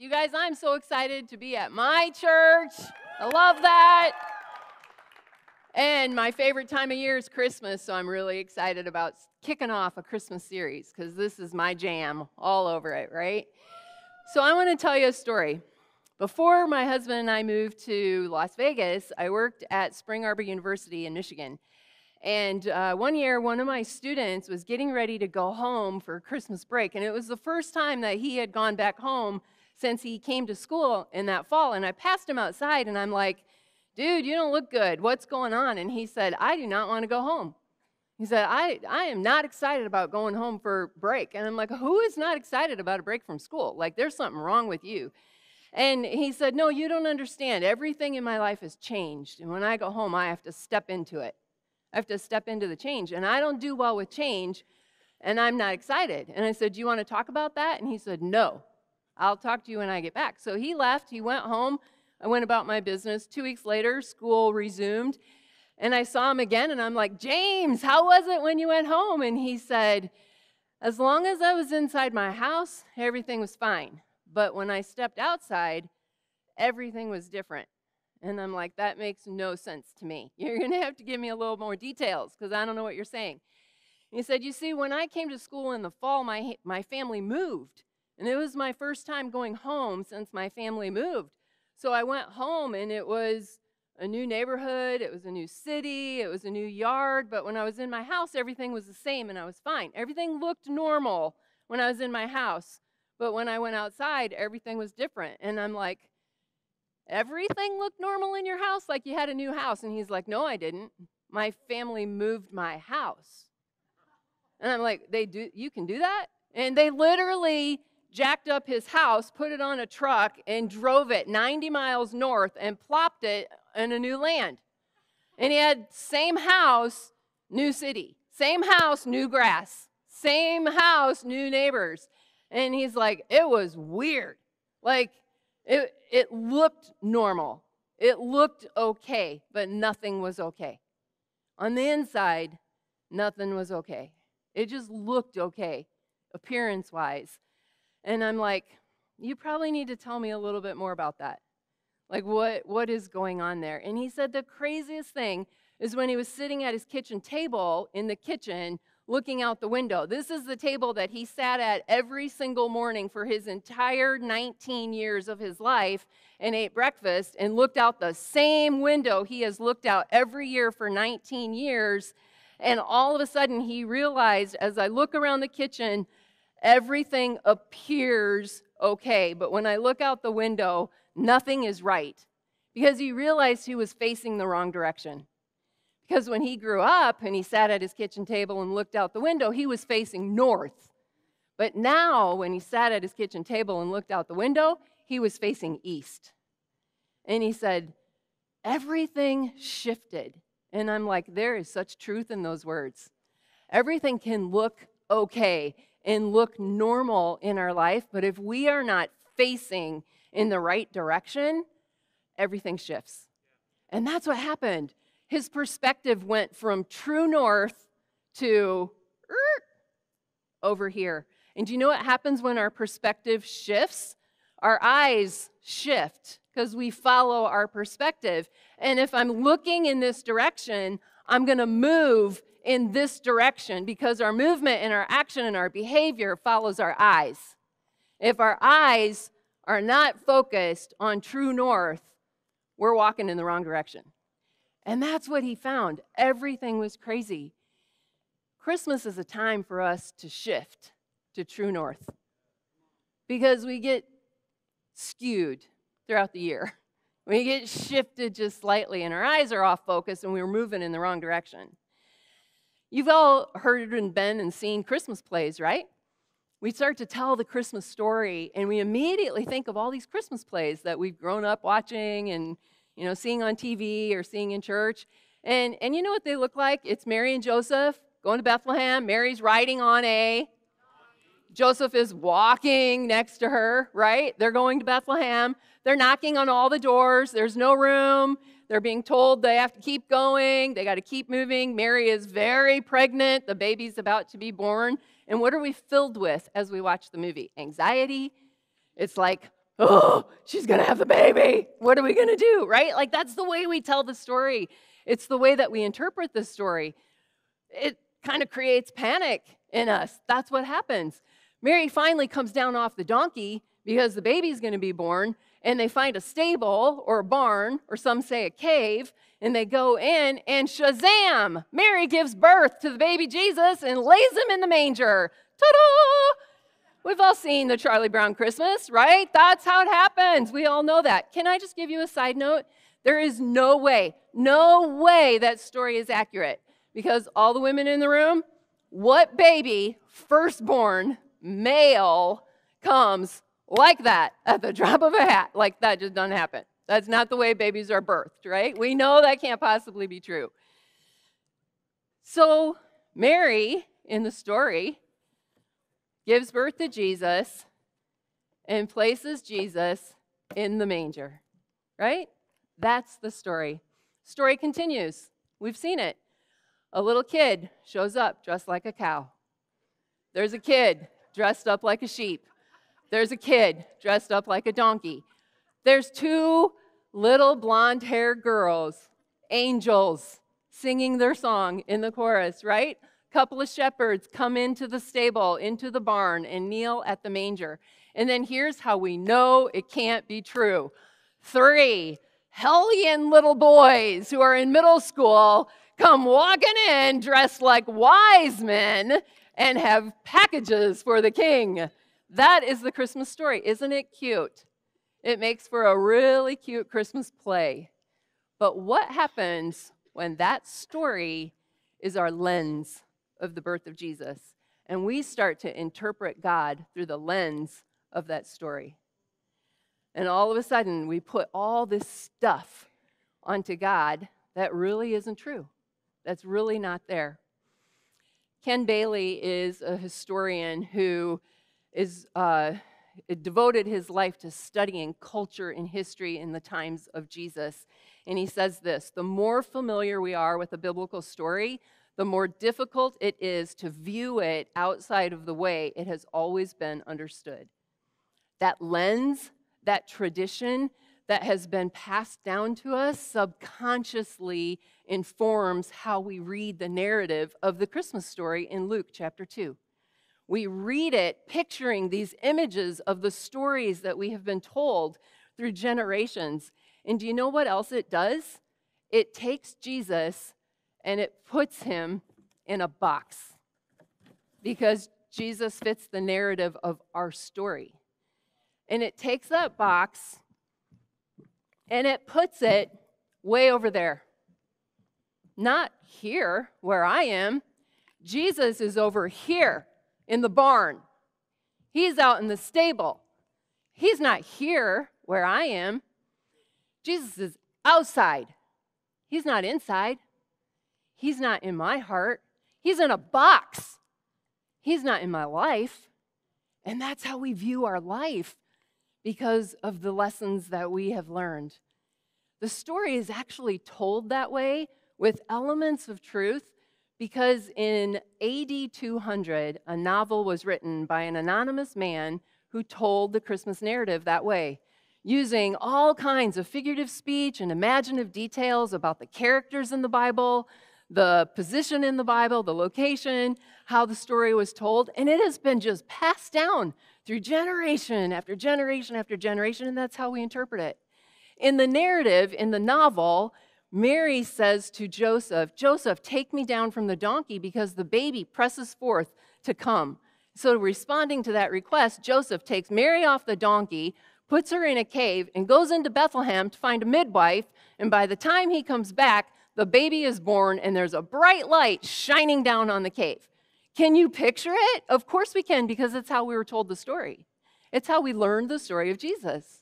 You guys, I'm so excited to be at my church. I love that. And my favorite time of year is Christmas, so I'm really excited about kicking off a Christmas series because this is my jam all over it, right? So I want to tell you a story. Before my husband and I moved to Las Vegas, I worked at Spring Arbor University in Michigan. And one year, one of my students was getting ready to go home for Christmas break, and it was the first time that he had gone back home since he came to school in that fall. And I passed him outside, and I'm like, dude, you don't look good. What's going on? And he said, I do not want to go home. He said, I am not excited about going home for break. And I'm like, who is not excited about a break from school? Like, there's something wrong with you. And he said, no, you don't understand. Everything in my life has changed. And when I go home, I have to step into it. I have to step into the change, and I don't do well with change, and I'm not excited. And I said, do you want to talk about that? And he said, no, I'll talk to you when I get back. So he left, he went home, I went about my business. 2 weeks later, school resumed, and I saw him again, and I'm like, James, how was it when you went home? And he said, as long as I was inside my house, everything was fine. But when I stepped outside, everything was different. And I'm like, that makes no sense to me. You're going to have to give me a little more details because I don't know what you're saying. And he said, you see, when I came to school in the fall, my family moved. And it was my first time going home since my family moved. So I went home, and it was a new neighborhood. It was a new city. It was a new yard. But when I was in my house, everything was the same, and I was fine. Everything looked normal when I was in my house. But when I went outside, everything was different. And I'm like, everything looked normal in your house, like you had a new house. And he's like, no, I didn't. My family moved my house. And I'm like, they do? You can do that? And they literally jacked up his house, put it on a truck, and drove it 90 miles north and plopped it in a new land. And he had same house, new city. Same house, new grass. Same house, new neighbors. And he's like, it was weird. Like, it looked normal. It looked okay, but nothing was okay. On the inside, nothing was okay. It just looked okay, appearance-wise. And I'm like, you probably need to tell me a little bit more about that. Like, what is going on there? And he said the craziest thing is when he was sitting at his kitchen table in the kitchen looking out the window. This is the table that he sat at every single morning for his entire 19 years of his life and ate breakfast and looked out the same window he has looked out every year for 19 years. And all of a sudden he realized, as I look around the kitchen, everything appears okay. But when I look out the window, nothing is right, because he realized he was facing the wrong direction. Because when he grew up and he sat at his kitchen table and looked out the window, he was facing north. But now, when he sat at his kitchen table and looked out the window, he was facing east. And he said, everything shifted. And I'm like, there is such truth in those words. Everything can look okay and look normal in our life, but if we are not facing in the right direction, everything shifts. And that's what happened. His perspective went from true north to over here. And do you know what happens when our perspective shifts? Our eyes shift because we follow our perspective. And if I'm looking in this direction, I'm going to move in this direction because our movement and our action and our behavior follows our eyes. If our eyes are not focused on true north, we're walking in the wrong direction. And that's what he found. Everything was crazy. Christmas is a time for us to shift to true north because we get skewed throughout the year. We get shifted just slightly, and our eyes are off focus, and we're moving in the wrong direction. You've all heard and been and seen Christmas plays, right? We start to tell the Christmas story, and we immediately think of all these Christmas plays that we've grown up watching and seeing on TV or seeing in church. And you know what they look like? It's Mary and Joseph going to Bethlehem. Mary's riding on a Joseph is walking next to her, right? They're going to Bethlehem. They're knocking on all the doors. There's no room. They're being told they have to keep going. They got to keep moving. Mary is very pregnant. The baby's about to be born. And what are we filled with as we watch the movie? Anxiety. It's like, oh, she's going to have the baby. What are we going to do, right? Like, that's the way we tell the story. It's the way that we interpret the story. It kind of creates panic in us. That's what happens. Mary finally comes down off the donkey because the baby's going to be born, and they find a stable or a barn, or some say a cave, and they go in, and shazam! Mary gives birth to the baby Jesus and lays him in the manger. Ta-da! We've all seen the Charlie Brown Christmas, right? That's how it happens. We all know that. Can I just give you a side note? There is no way that story is accurate, because all the women in the room, what baby, firstborn, male, comes like that at the drop of a hat? Like, that just doesn't happen. That's not the way babies are birthed, right? We know that can't possibly be true. So Mary, in the story, gives birth to Jesus and places Jesus in the manger, right? That's the story. Story continues. We've seen it. A little kid shows up dressed like a cow. There's a kid dressed up like a sheep. There's a kid dressed up like a donkey. There's two little blonde-haired girls, angels, singing their song in the chorus, right? A couple of shepherds come into the stable, into the barn, and kneel at the manger. And then here's how we know it can't be true. 3 hellion little boys who are in middle school come walking in dressed like wise men and have packages for the king. That is the Christmas story. Isn't it cute? It makes for a really cute Christmas play. But what happens when that story is our lens of the birth of Jesus, and we start to interpret God through the lens of that story? And all of a sudden, we put all this stuff onto God that really isn't true, that's really not there. Ken Bailey is a historian who is devoted his life to studying culture and history in the times of Jesus. And he says this: the more familiar we are with a biblical story, the more difficult it is to view it outside of the way it has always been understood. That lens, that tradition that has been passed down to us subconsciously informs how we read the narrative of the Christmas story in Luke chapter 2. We read it picturing these images of the stories that we have been told through generations. And do you know what else it does? It takes Jesus and it puts him in a box, because Jesus fits the narrative of our story. And it takes that box and it puts it way over there. Not here where I am. Jesus is over here in the barn. He's out in the stable. He's not here where I am. Jesus is outside. He's not inside. He's not in my heart. He's in a box. He's not in my life. And that's how we view our life, because of the lessons that we have learned. The story is actually told that way with elements of truth, because in AD 200, a novel was written by an anonymous man who told the Christmas narrative that way, using all kinds of figurative speech and imaginative details about the characters in the Bible, the position in the Bible, the location, how the story was told. And it has been just passed down through generation after generation after generation, and that's how we interpret it. In the narrative, in the novel, Mary says to Joseph, "Joseph, take me down from the donkey because the baby presses forth to come." So responding to that request, Joseph takes Mary off the donkey, puts her in a cave, and goes into Bethlehem to find a midwife. And by the time he comes back, the baby is born, and there's a bright light shining down on the cave. Can you picture it? Of course we can, because it's how we were told the story. It's how we learned the story of Jesus,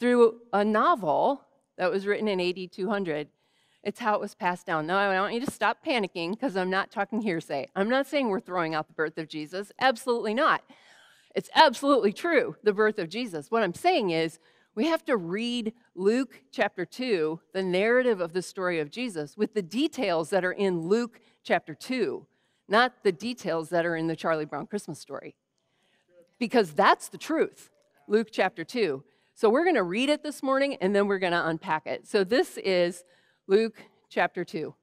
through a novel that was written in AD 200. It's how it was passed down. Now, I want you to stop panicking, because I'm not talking hearsay. I'm not saying we're throwing out the birth of Jesus. Absolutely not. It's absolutely true, the birth of Jesus. What I'm saying is we have to read Luke chapter 2, the narrative of the story of Jesus, with the details that are in Luke chapter 2, not the details that are in the Charlie Brown Christmas story, because that's the truth, Luke chapter 2. So we're going to read it this morning, and then we're going to unpack it. So this is Luke chapter 2,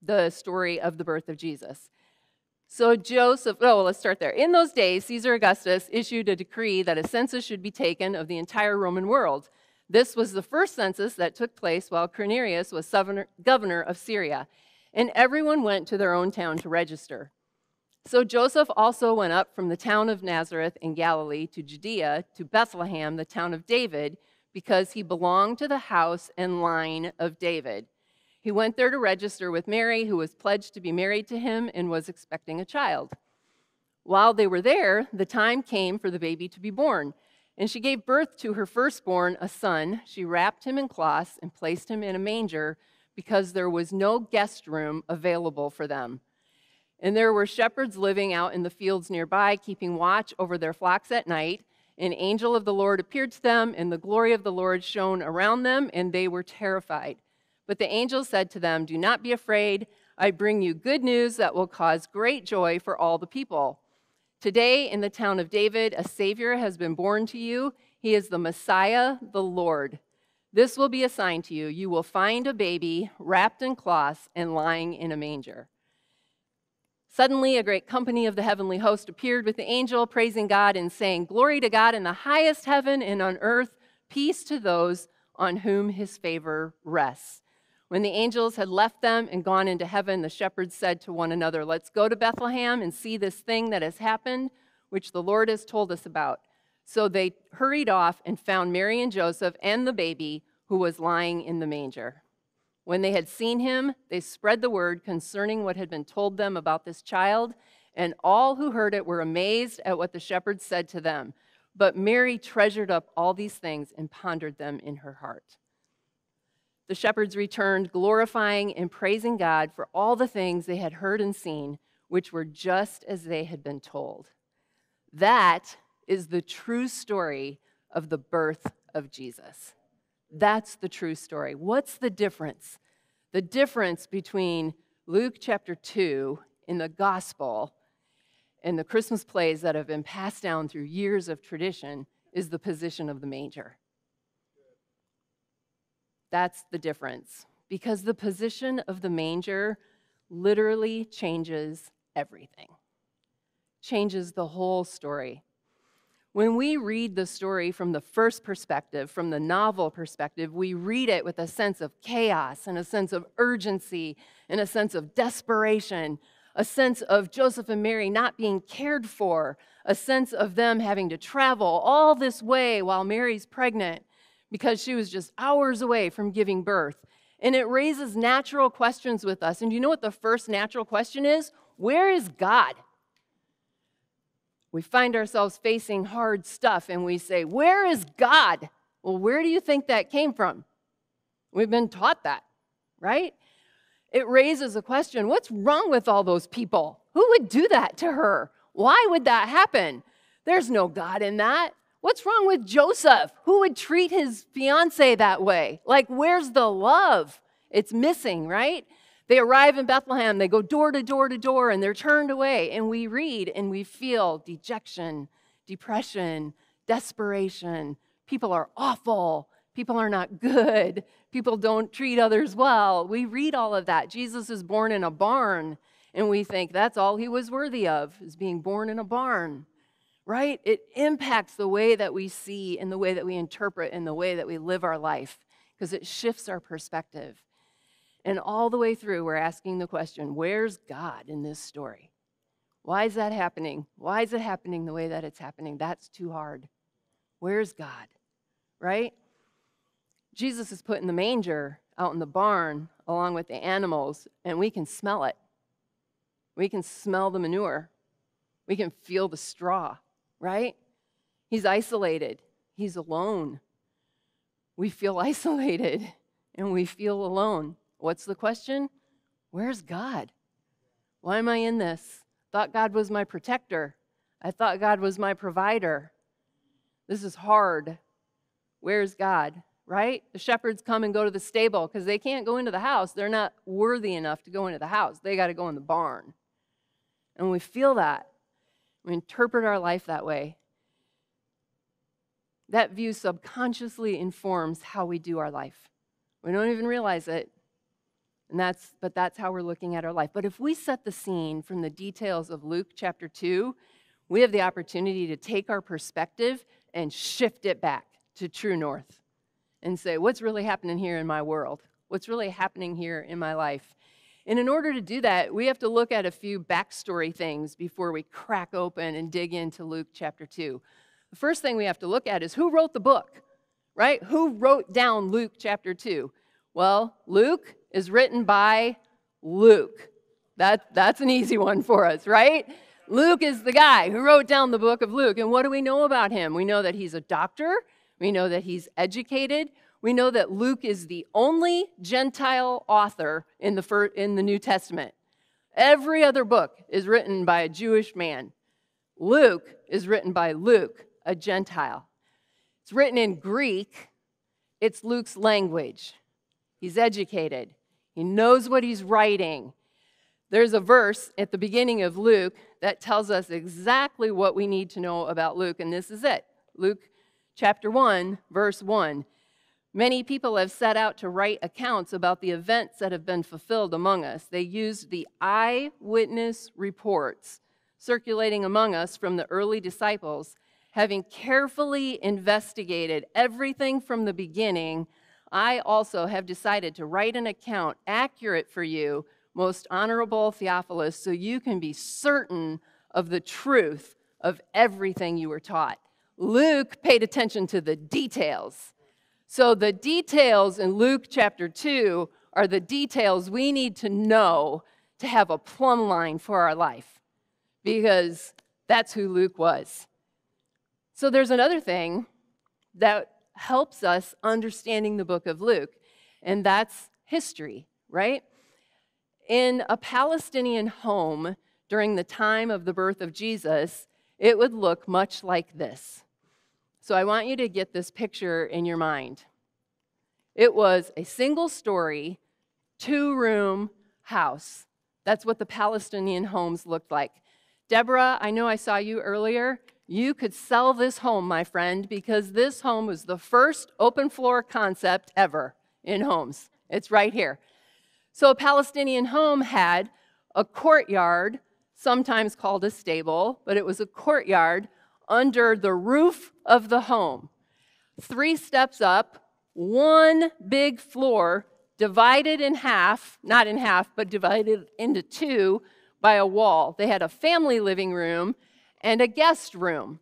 the story of the birth of Jesus. So Joseph, let's start there. In those days, Caesar Augustus issued a decree that a census should be taken of the entire Roman world. This was the first census that took place while Quirinius was governor of Syria, and everyone went to their own town to register. So Joseph also went up from the town of Nazareth in Galilee to Judea, to Bethlehem, the town of David, because he belonged to the house and line of David. He went there to register with Mary, who was pledged to be married to him and was expecting a child. While they were there, the time came for the baby to be born, and she gave birth to her firstborn, a son. She wrapped him in cloths and placed him in a manger because there was no guest room available for them. And there were shepherds living out in the fields nearby, keeping watch over their flocks at night. An angel of the Lord appeared to them, and the glory of the Lord shone around them, and they were terrified. But the angel said to them, "Do not be afraid. I bring you good news that will cause great joy for all the people. Today in the town of David, a Savior has been born to you. He is the Messiah, the Lord. This will be a sign to you. You will find a baby wrapped in cloths and lying in a manger." Suddenly, a great company of the heavenly host appeared with the angel, praising God and saying, "Glory to God in the highest heaven, and on earth, peace to those on whom his favor rests." When the angels had left them and gone into heaven, the shepherds said to one another, "Let's go to Bethlehem and see this thing that has happened, which the Lord has told us about." So they hurried off and found Mary and Joseph and the baby, who was lying in the manger. When they had seen him, they spread the word concerning what had been told them about this child, and all who heard it were amazed at what the shepherds said to them. But Mary treasured up all these things and pondered them in her heart. The shepherds returned, glorifying and praising God for all the things they had heard and seen, which were just as they had been told. That is the true story of the birth of Jesus. That's the true story. What's the difference? The difference between Luke chapter 2 in the gospel and the Christmas plays that have been passed down through years of tradition is the position of the manger. That's the difference, because the position of the manger literally changes everything, changes the whole story. When we read the story from the first perspective, from the novel perspective, we read it with a sense of chaos and a sense of urgency and a sense of desperation, a sense of Joseph and Mary not being cared for, a sense of them having to travel all this way while Mary's pregnant because she was just hours away from giving birth. And it raises natural questions with us. And you know what the first natural question is? Where is God? We find ourselves facing hard stuff, and we say, "Where is God?" Well, where do you think that came from? We've been taught that, right? It raises a question, what's wrong with all those people? Who would do that to her? Why would that happen? There's no God in that. What's wrong with Joseph? Who would treat his fiancée that way? Like, where's the love? It's missing, right? They arrive in Bethlehem, they go door to door to door, and they're turned away. And we read and we feel dejection, depression, desperation. People are awful. People are not good. People don't treat others well. We read all of that. Jesus is born in a barn, and we think that's all he was worthy of, is being born in a barn, right? It impacts the way that we see and the way that we interpret and the way that we live our life, because it shifts our perspective. And all the way through, we're asking the question, where's God in this story? Why is that happening? Why is it happening the way that it's happening? That's too hard. Where's God, right? Jesus is put in the manger out in the barn along with the animals, and we can smell it. We can smell the manure. We can feel the straw, right? He's isolated. He's alone. We feel isolated, and we feel alone. What's the question? Where's God? Why am I in this? I thought God was my protector. I thought God was my provider. This is hard. Where's God, right? The shepherds come and go to the stable because they can't go into the house. They're not worthy enough to go into the house. They got to go in the barn. And we feel that. We interpret our life that way. That view subconsciously informs how we do our life. We don't even realize it, but that's how we're looking at our life. But if we set the scene from the details of Luke chapter 2, we have the opportunity to take our perspective and shift it back to true north and say, what's really happening here in my world? What's really happening here in my life? And in order to do that, we have to look at a few backstory things before we crack open and dig into Luke chapter 2. The first thing we have to look at is who wrote the book, right? Who wrote down Luke chapter 2? Well, Luke is written by Luke. That's an easy one for us, right? Luke is the guy who wrote down the book of Luke. And what do we know about him? We know that he's a doctor. We know that he's educated. We know that Luke is the only Gentile author in the New Testament. Every other book is written by a Jewish man. Luke is written by Luke, a Gentile. It's written in Greek. It's Luke's language. He's educated. He knows what he's writing. There's a verse at the beginning of Luke that tells us exactly what we need to know about Luke, and this is it. Luke chapter 1, verse 1. Many people have set out to write accounts about the events that have been fulfilled among us. They used the eyewitness reports circulating among us from the early disciples, having carefully investigated everything from the beginning. I also have decided to write an account accurate for you, most honorable Theophilus, so you can be certain of the truth of everything you were taught. Luke paid attention to the details. So the details in Luke chapter 2 are the details we need to know to have a plumb line for our life, because that's who Luke was. So there's another thing that helps us understanding the book of Luke, and that's history, right? In a Palestinian home during the time of the birth of Jesus, it would look much like this. So I want you to get this picture in your mind. It was a single-story, two-room house. That's what the Palestinian homes looked like. Deborah, I know I saw you earlier. You could sell this home, my friend, because this home was the first open-floor concept ever in homes. It's right here. So a Palestinian home had a courtyard, sometimes called a stable, but it was a courtyard under the roof of the home. 3 steps up, 1 big floor divided in half, not in half, but divided into 2 by a wall. They had a family living room and a guest room.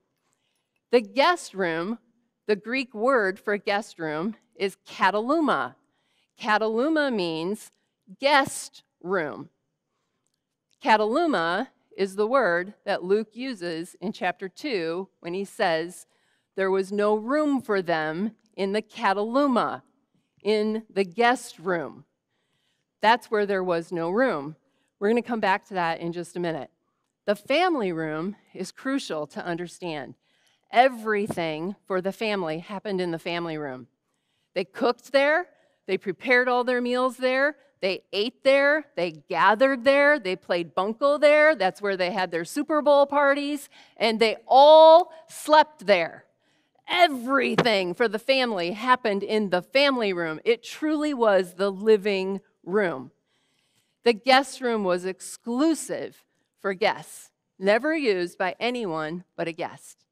The guest room, the Greek word for guest room, is kataluma. Kataluma means guest room. Kataluma is the word that Luke uses in chapter 2 when he says there was no room for them in the kataluma, in the guest room. That's where there was no room. We're going to come back to that in just a minute. The family room is crucial to understand. Everything for the family happened in the family room. They cooked there. They prepared all their meals there. They ate there, they gathered there, they played bunco there, that's where they had their Super Bowl parties, and they all slept there. Everything for the family happened in the family room. It truly was the living room. The guest room was exclusive for guests, never used by anyone but a guest.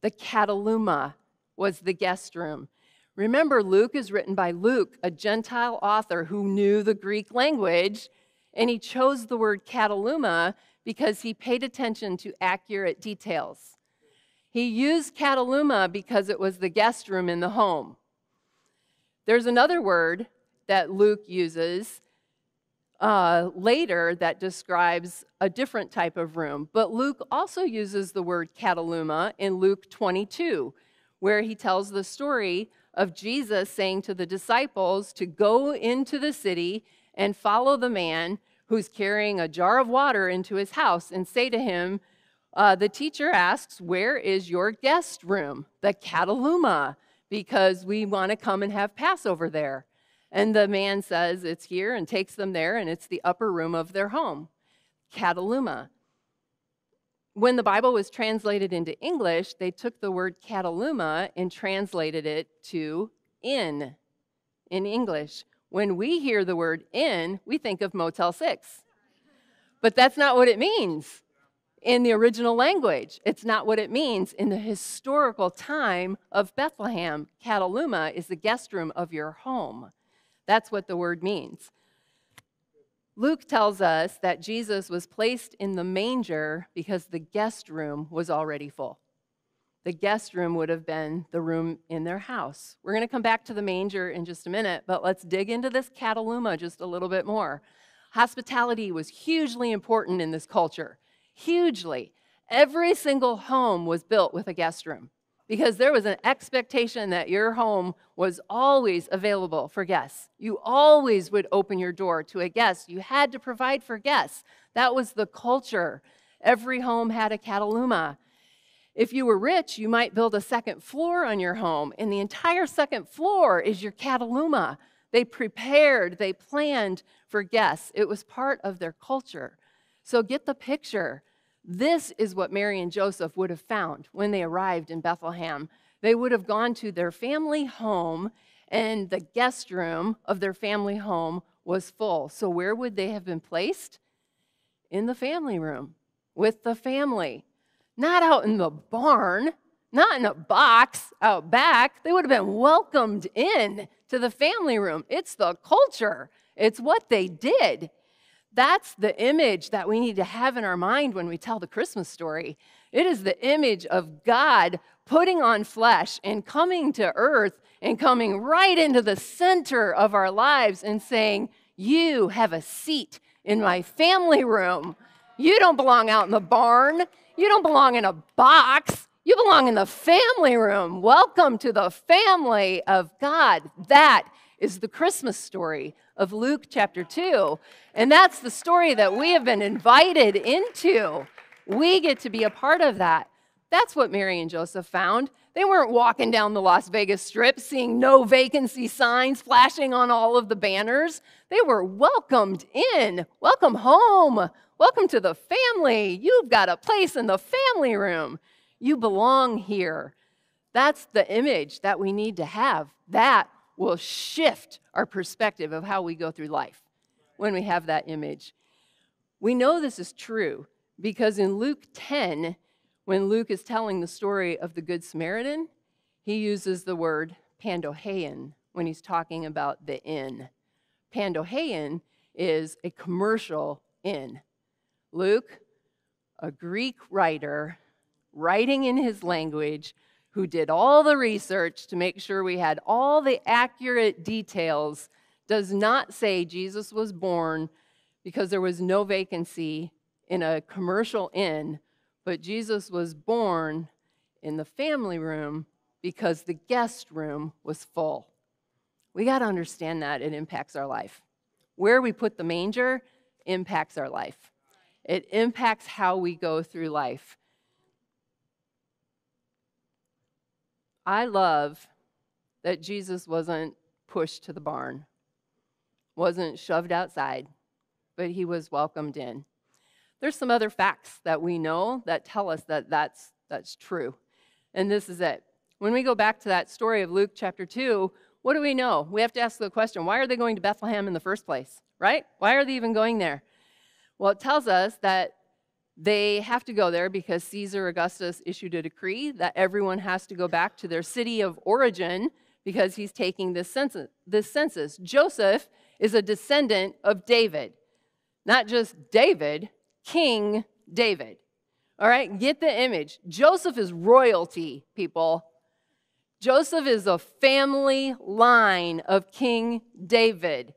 The kataluma was the guest room. Remember, Luke is written by Luke, a Gentile author who knew the Greek language, and he chose the word kataluma because he paid attention to accurate details. He used kataluma because it was the guest room in the home. There's another word that Luke uses later that describes a different type of room, but Luke also uses the word kataluma in Luke 22, where he tells the story of Jesus saying to the disciples to go into the city and follow the man who's carrying a jar of water into his house and say to him, the teacher asks, where is your guest room, the kataluma, because we want to come and have Passover there. And the man says, it's here, and takes them there, and it's the upper room of their home, kataluma. When the Bible was translated into English, they took the word cataluma and translated it to in English. When we hear the word in, we think of Motel 6. But that's not what it means in the original language. It's not what it means in the historical time of Bethlehem. Cataluma is the guest room of your home. That's what the word means. Luke tells us that Jesus was placed in the manger because the guest room was already full. The guest room would have been the room in their house. We're going to come back to the manger in just a minute, but let's dig into this cataluma just a little bit more. Hospitality was hugely important in this culture, hugely. Every single home was built with a guest room because there was an expectation that your home was always available for guests. You always would open your door to a guest. You had to provide for guests. That was the culture. Every home had a cataluma. If you were rich, you might build a second floor on your home, and the entire second floor is your cataluma. They prepared, they planned for guests. It was part of their culture. So get the picture. This is what Mary and Joseph would have found when they arrived in Bethlehem. They would have gone to their family home, and the guest room of their family home was full. So where would they have been placed? In the family room, with the family. Not out in the barn, not in a box out back. They would have been welcomed in to the family room. It's the culture. It's what they did. That's the image that we need to have in our mind when we tell the Christmas story. It is the image of God putting on flesh and coming to earth and coming right into the center of our lives and saying, "You have a seat in my family room. You don't belong out in the barn. You don't belong in a box. You belong in the family room. Welcome to the family of God." That is the Christmas story of Luke chapter 2. And that's the story that we have been invited into. We get to be a part of that. That's what Mary and Joseph found. They weren't walking down the Las Vegas Strip seeing no vacancy signs flashing on all of the banners. They were welcomed in. Welcome home. Welcome to the family. You've got a place in the family room. You belong here. That's the image that we need to have. That will shift our perspective of how we go through life when we have that image. We know this is true because in Luke 10, when Luke is telling the story of the Good Samaritan, he uses the word pandohein when he's talking about the inn. Pandohein is a commercial inn. Luke, a Greek writer, writing in his language, who did all the research to make sure we had all the accurate details, does not say Jesus was born because there was no vacancy in a commercial inn, but Jesus was born in the family room because the guest room was full. We got to understand that it impacts our life. Where we put the manger impacts our life. It impacts how we go through life. I love that Jesus wasn't pushed to the barn, wasn't shoved outside, but he was welcomed in. There's some other facts that we know that tell us that that's true. And this is it. When we go back to that story of Luke chapter 2, what do we know? We have to ask the question, why are they going to Bethlehem in the first place, right? Why are they even going there? Well, it tells us that they have to go there because Caesar Augustus issued a decree that everyone has to go back to their city of origin because he's taking this census. Joseph is a descendant of David. Not just David, King David. All right, get the image. Joseph is royalty, people. Joseph is a family line of King David.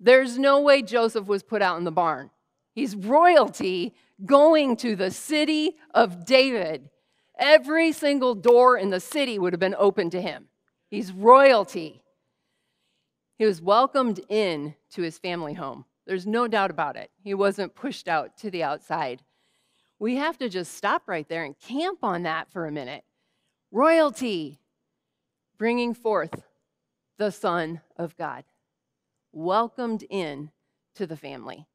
There's no way Joseph was put out in the barn. He's royalty going to the city of David. Every single door in the city would have been open to him. He's royalty. He was welcomed in to his family home. There's no doubt about it. He wasn't pushed out to the outside. We have to just stop right there and camp on that for a minute. Royalty, bringing forth the Son of God, welcomed in to the family.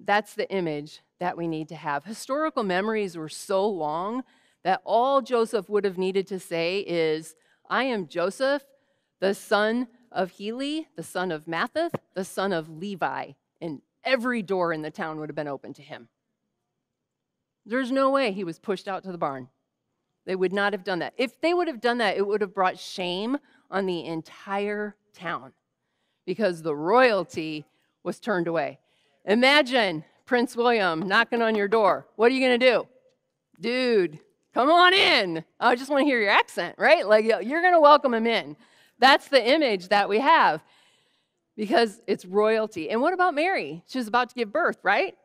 That's the image that we need to have. Historical memories were so long that all Joseph would have needed to say is, I am Joseph, the son of Heli, the son of Mathath, the son of Levi. And every door in the town would have been open to him. There's no way he was pushed out to the barn. They would not have done that. If they would have done that, it would have brought shame on the entire town because the royalty was turned away. Imagine Prince William knocking on your door. What are you going to do? Dude, come on in. I just want to hear your accent, right? Like, you're going to welcome him in. That's the image that we have because it's royalty. And what about Mary? She was about to give birth, right?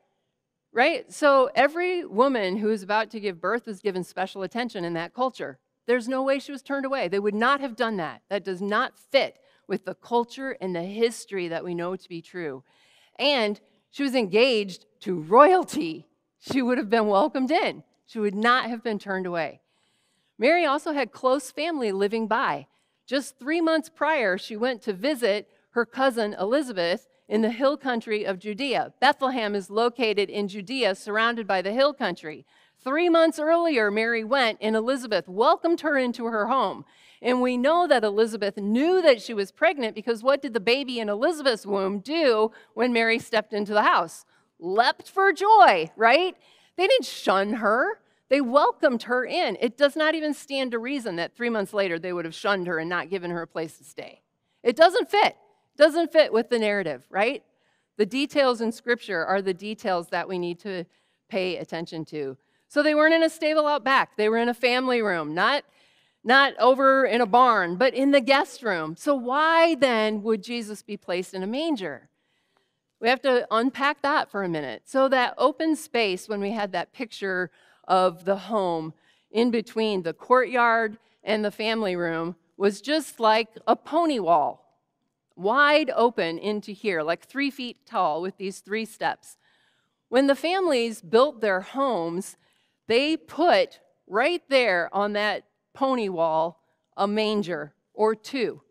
Right? So every woman who is about to give birth is given special attention in that culture. There's no way she was turned away. They would not have done that. That does not fit with the culture and the history that we know to be true. And she was engaged to royalty. She would have been welcomed in. She would not have been turned away. Mary also had close family living by. Just 3 months prior, she went to visit her cousin Elizabeth in the hill country of Judea. Bethlehem is located in Judea, surrounded by the hill country. 3 months earlier, Mary went, and Elizabeth welcomed her into her home. And we know that Elizabeth knew that she was pregnant because what did the baby in Elizabeth's womb do when Mary stepped into the house? Leapt for joy, right? They didn't shun her. They welcomed her in. It does not even stand to reason that 3 months later they would have shunned her and not given her a place to stay. It doesn't fit. Doesn't fit with the narrative, right? The details in Scripture are the details that we need to pay attention to. So they weren't in a stable out back. They were in a family room, not over in a barn, but in the guest room. So why then would Jesus be placed in a manger? We have to unpack that for a minute. So that open space, when we had that picture of the home in between the courtyard and the family room, was just like a pony wall, wide open into here, like 3 feet tall with these 3 steps. When the families built their homes, they put right there on that pony wall a manger or two,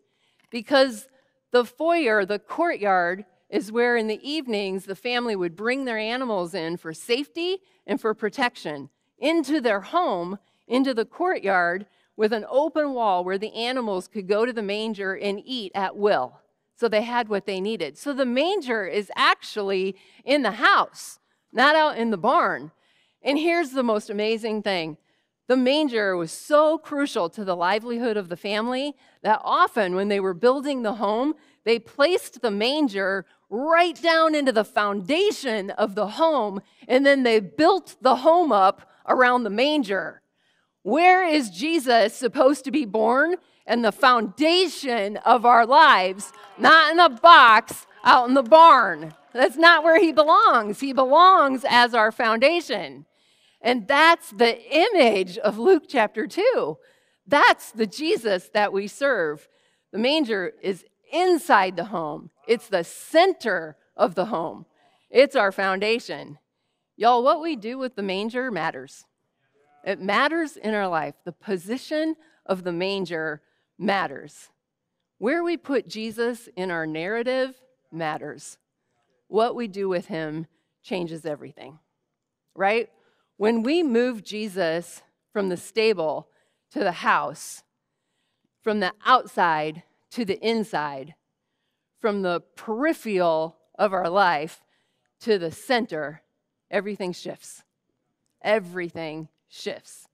because the foyer, the courtyard, is where in the evenings the family would bring their animals in for safety and for protection into their home, into the courtyard, with an open wall where the animals could go to the manger and eat at will. So they had what they needed. So the manger is actually in the house, not out in the barn. And here's the most amazing thing. The manger was so crucial to the livelihood of the family that often when they were building the home, they placed the manger right down into the foundation of the home, and then they built the home up around the manger. Where is Jesus supposed to be born? And the foundation of our lives, not in a box out in the barn. That's not where he belongs. He belongs as our foundation. And that's the image of Luke chapter 2. That's the Jesus that we serve. The manger is inside the home. It's the center of the home. It's our foundation. Y'all, what we do with the manger matters. It matters in our life. The position of the manger matters. Where we put Jesus in our narrative matters. What we do with him changes everything, right? When we move Jesus from the stable to the house, from the outside to the inside, from the peripheral of our life to the center, everything shifts. Everything shifts.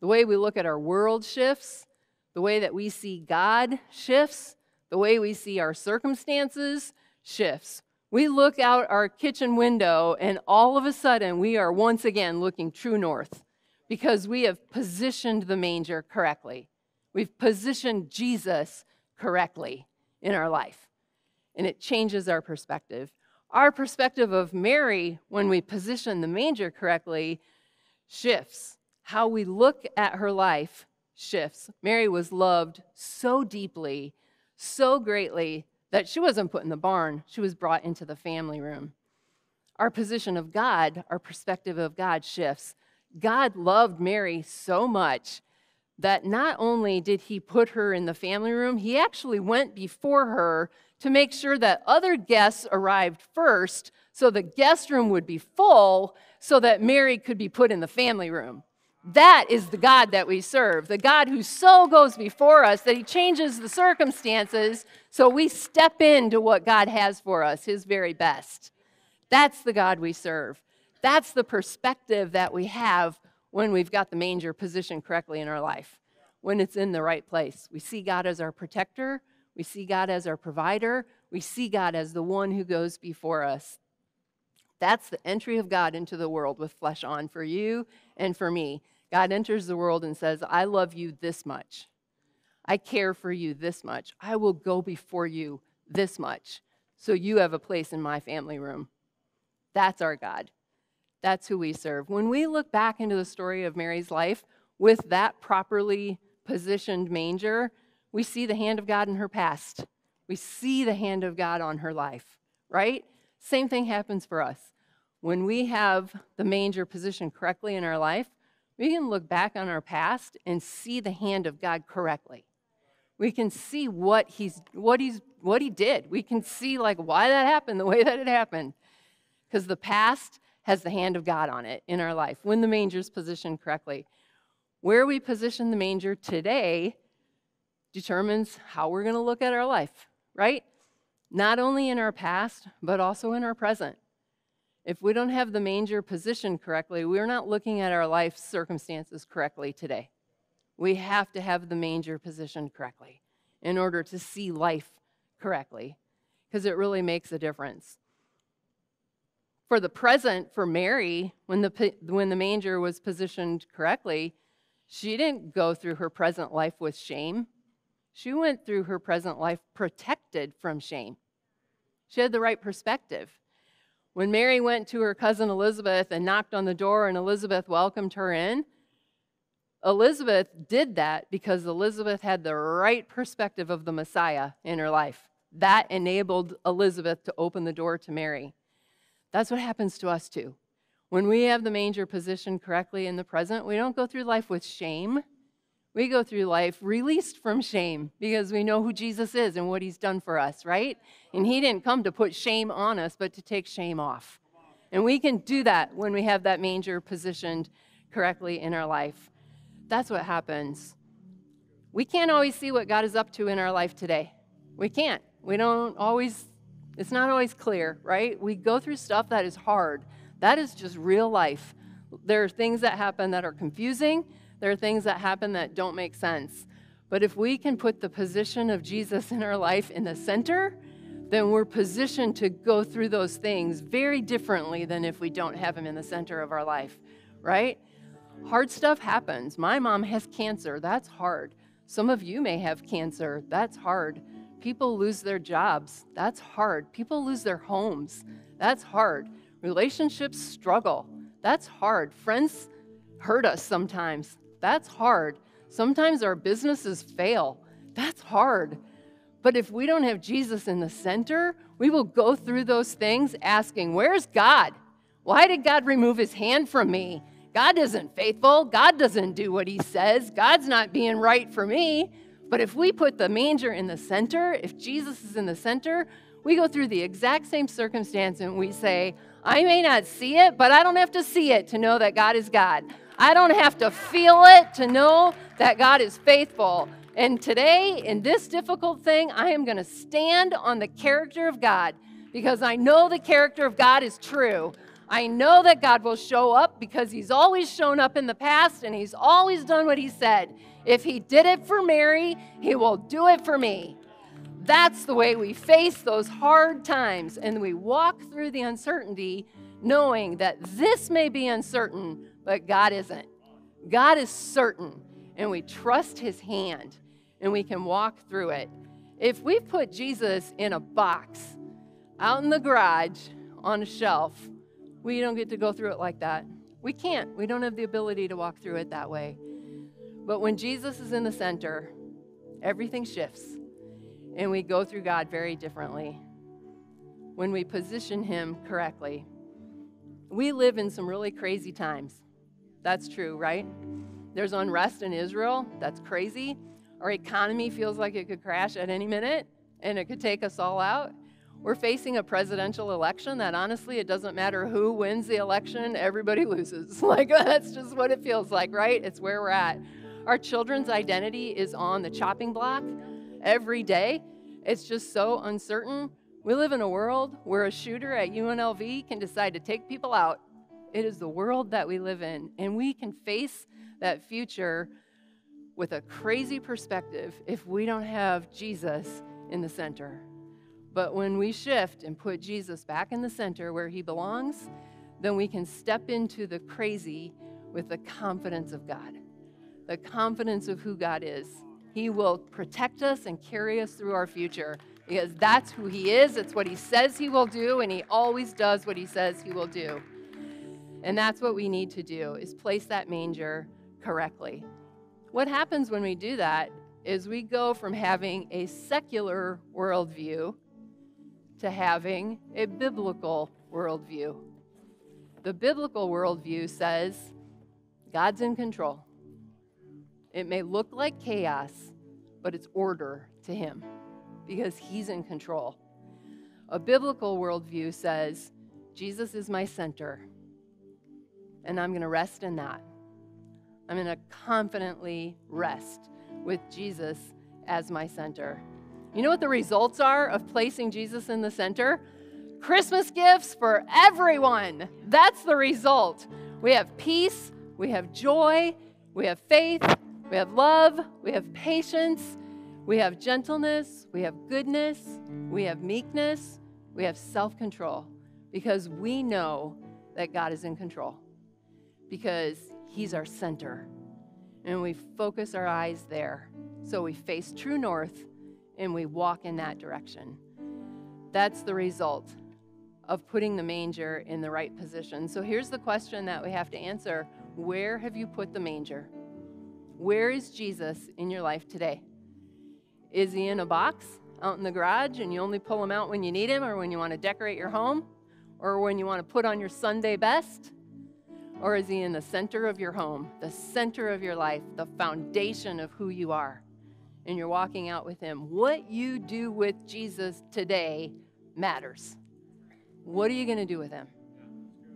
The way we look at our world shifts. The way that we see God shifts. The way we see our circumstances shifts. We look out our kitchen window, and all of a sudden, we are once again looking true north because we have positioned the manger correctly. We've positioned Jesus correctly in our life, and it changes our perspective. Our perspective of Mary, when we position the manger correctly, shifts. How we look at her life shifts. Mary was loved so deeply, so greatly, that she wasn't put in the barn. She was brought into the family room. Our position of God, our perspective of God shifts. God loved Mary so much that not only did he put her in the family room, he actually went before her to make sure that other guests arrived first so the guest room would be full so that Mary could be put in the family room. That is the God that we serve, the God who so goes before us that he changes the circumstances so we step into what God has for us, his very best. That's the God we serve. That's the perspective that we have when we've got the manger positioned correctly in our life, when it's in the right place. We see God as our protector. We see God as our provider. We see God as the one who goes before us. That's the entry of God into the world with flesh on for you and for me. God enters the world and says, I love you this much. I care for you this much. I will go before you this much. So you have a place in my family room. That's our God. That's who we serve. When we look back into the story of Mary's life with that properly positioned manger, we see the hand of God in her past. We see the hand of God on her life, right? Same thing happens for us. When we have the manger positioned correctly in our life, we can look back on our past and see the hand of God correctly. We can see what he did. We can see like why that happened the way that it happened. Because the past has the hand of God on it in our life when the manger's positioned correctly. Where we position the manger today determines how we're going to look at our life, right? Not only in our past, but also in our present. If we don't have the manger positioned correctly, we're not looking at our life circumstances correctly today. We have to have the manger positioned correctly in order to see life correctly, because it really makes a difference. For the present, for Mary, when the manger was positioned correctly, she didn't go through her present life with shame. She went through her present life protected from shame. She had the right perspective. When Mary went to her cousin Elizabeth and knocked on the door and Elizabeth welcomed her in, Elizabeth did that because Elizabeth had the right perspective of the Messiah in her life. That enabled Elizabeth to open the door to Mary. That's what happens to us too. When we have the manger positioned correctly in the present, we don't go through life with shame. We go through life released from shame because we know who Jesus is and what he's done for us, right? And he didn't come to put shame on us, but to take shame off. And we can do that when we have that manger positioned correctly in our life. That's what happens. We can't always see what God is up to in our life today. We can't. We don't always, it's not always clear, right? We go through stuff that is hard. That is just real life. There are things that happen that are confusing. There are things that happen that don't make sense. But if we can put the position of Jesus in our life in the center, then we're positioned to go through those things very differently than if we don't have him in the center of our life, right? Hard stuff happens. My mom has cancer. That's hard. Some of you may have cancer. That's hard. People lose their jobs. That's hard. People lose their homes. That's hard. Relationships struggle. That's hard. Friends hurt us sometimes. That's hard. Sometimes our businesses fail. That's hard. But if we don't have Jesus in the center, we will go through those things asking, where's God? Why did God remove his hand from me? God isn't faithful. God doesn't do what he says. God's not being right for me. But if we put the manger in the center, if Jesus is in the center, we go through the exact same circumstance and we say, I may not see it, but I don't have to see it to know that God is God. I don't have to feel it to know that God is faithful. And today, in this difficult thing, I am going to stand on the character of God because I know the character of God is true. I know that God will show up because he's always shown up in the past and he's always done what he said. If he did it for Mary, he will do it for me. That's the way we face those hard times and we walk through the uncertainty knowing that this may be uncertain, but God isn't. God is certain, and we trust his hand, and we can walk through it. If we put Jesus in a box out in the garage on a shelf, we don't get to go through it like that. We can't. We don't have the ability to walk through it that way. But when Jesus is in the center, everything shifts, and we go through God very differently when we position him correctly. We live in some really crazy times. That's true, right? There's unrest in Israel. That's crazy. Our economy feels like it could crash at any minute, and it could take us all out. We're facing a presidential election that, honestly, it doesn't matter who wins the election, everybody loses. Like, that's just what it feels like, right? It's where we're at. Our children's identity is on the chopping block every day. It's just so uncertain. We live in a world where a shooter at UNLV can decide to take people out. It is the world that we live in, and we can face that future with a crazy perspective if we don't have Jesus in the center. But when we shift and put Jesus back in the center where he belongs, then we can step into the crazy with the confidence of God, the confidence of who God is. He will protect us and carry us through our future because that's who he is. It's what he says he will do, and he always does what he says he will do. And that's what we need to do, is place that manger correctly. What happens when we do that is we go from having a secular worldview to having a biblical worldview. The biblical worldview says God's in control. It may look like chaos, but it's order to him because he's in control. A biblical worldview says Jesus is my center, and I'm going to rest in that. I'm going to confidently rest with Jesus as my center. You know what the results are of placing Jesus in the center? Christmas gifts for everyone. That's the result. We have peace, we have joy, we have faith, we have love, we have patience, we have gentleness, we have goodness, we have meekness, we have self-control, because we know that God is in control, because he's our center, and we focus our eyes there. So we face true north, and we walk in that direction. That's the result of putting the manger in the right position. So here's the question that we have to answer. Where have you put the manger? Where is Jesus in your life today? Is he in a box out in the garage, and you only pull him out when you need him, or when you want to decorate your home, or when you want to put on your Sunday best? Or is he in the center of your home, the center of your life, the foundation of who you are, and you're walking out with him? What you do with Jesus today matters. What are you going to do with him?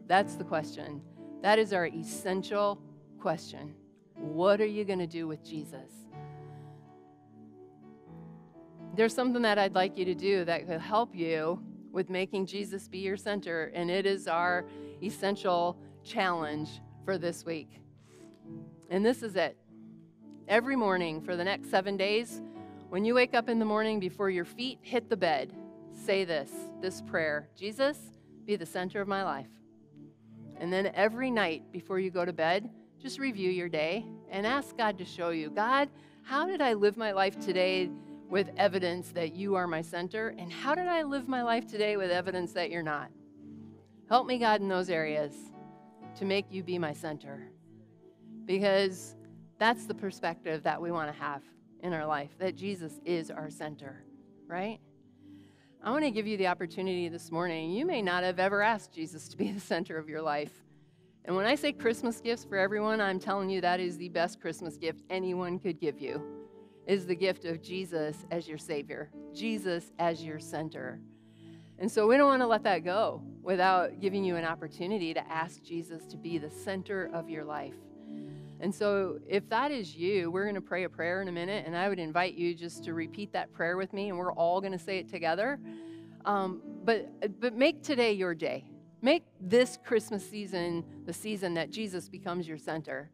That's the question. That is our essential question. What are you going to do with Jesus? There's something that I'd like you to do that will help you with making Jesus be your center, and it is our essential challenge for this week. And this is it. Every morning for the next 7 days, when you wake up in the morning, before your feet hit the bed, say this prayer: Jesus, be the center of my life. And then every night before you go to bed, just review your day and ask God to show you, God, how did I live my life today with evidence that you are my center? And how did I live my life today with evidence that you're not? Help me, God, in those areas, to make you be my center, because that's the perspective that we want to have in our life, that Jesus is our center, right? I want to give you the opportunity this morning. You may not have ever asked Jesus to be the center of your life. And when I say Christmas gifts for everyone, I'm telling you that is the best Christmas gift anyone could give you, is the gift of Jesus as your Savior, Jesus as your center. And so we don't want to let that go without giving you an opportunity to ask Jesus to be the center of your life. And so if that is you, we're going to pray a prayer in a minute, and I would invite you just to repeat that prayer with me, and we're all going to say it together. But make today your day. Make this Christmas season the season that Jesus becomes your center.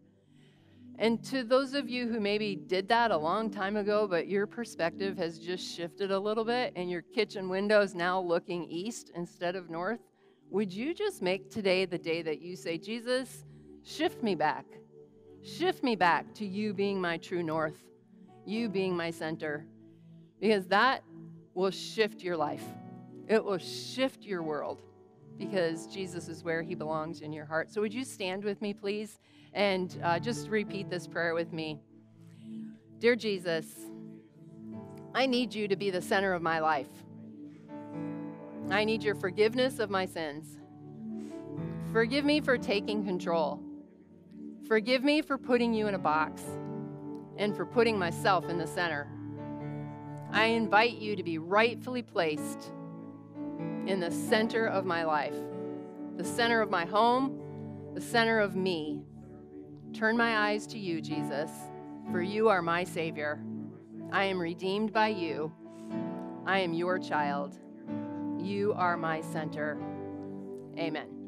And to those of you who maybe did that a long time ago, but your perspective has just shifted a little bit and your kitchen window is now looking east instead of north, would you just make today the day that you say, Jesus, shift me back. Shift me back to you being my true north, you being my center, because that will shift your life. It will shift your world, because Jesus is where he belongs in your heart. So would you stand with me, please, and just repeat this prayer with me. Dear Jesus, I need you to be the center of my life. I need your forgiveness of my sins. Forgive me for taking control. Forgive me for putting you in a box and for putting myself in the center. I invite you to be rightfully placed in the center of my life, the center of my home, the center of me. Turn my eyes to you, Jesus, for you are my Savior. I am redeemed by you. I am your child. You are my center. Amen.